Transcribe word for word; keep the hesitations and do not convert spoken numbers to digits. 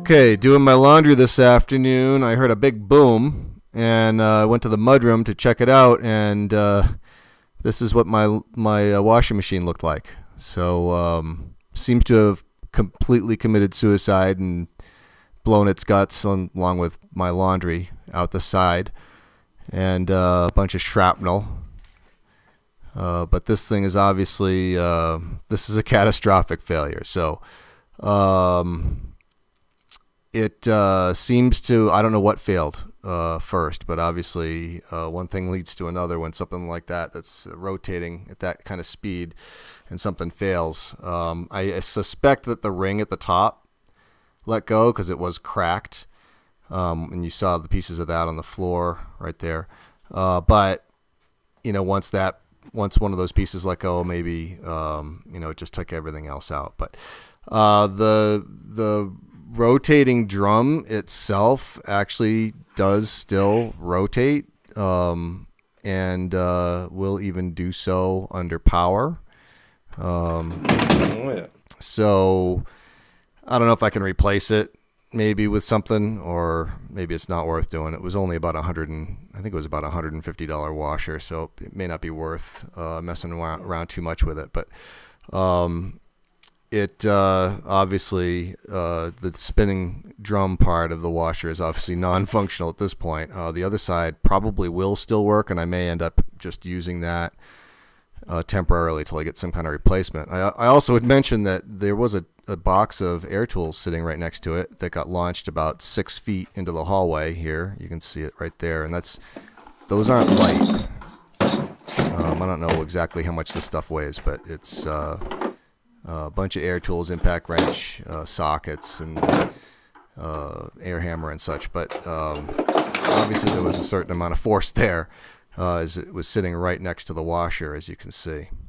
Okay, doing my laundry this afternoon, I heard a big boom, and I uh, went to the mudroom to check it out, and uh, this is what my my uh, washing machine looked like. So, um, seems to have completely committed suicide and blown its guts on, along with my laundry out the side, and uh, a bunch of shrapnel. Uh, but this thing is obviously, uh, this is a catastrophic failure, so... Um, It uh, seems to, I don't know what failed uh, first, but obviously uh, one thing leads to another when something like that that's rotating at that kind of speed and something fails. Um, I suspect that the ring at the top let go because it was cracked, um, and you saw the pieces of that on the floor right there. Uh, but, you know, once that, once one of those pieces let go, maybe, um, you know, it just took everything else out. But uh, the, the... rotating drum itself actually does still rotate, um, and uh, will even do so under power. Um, oh, yeah. So I don't know if I can replace it maybe with something, or maybe it's not worth doing. It was only about a hundred and I think it was about a hundred and fifty dollar washer, so it may not be worth uh, messing around too much with it. But um, It uh, obviously, uh, the spinning drum part of the washer is obviously non-functional at this point. Uh, the other side probably will still work, and I may end up just using that uh, temporarily till I get some kind of replacement. I, I also would mention that there was a, a box of air tools sitting right next to it that got launched about six feet into the hallway here. You can see it right there, and that's those aren't light. Um, I don't know exactly how much this stuff weighs, but it's... Uh, A uh, bunch of air tools, impact wrench, uh, sockets, and uh, air hammer and such. But um, obviously there was a certain amount of force there, uh, as it was sitting right next to the washer, as you can see.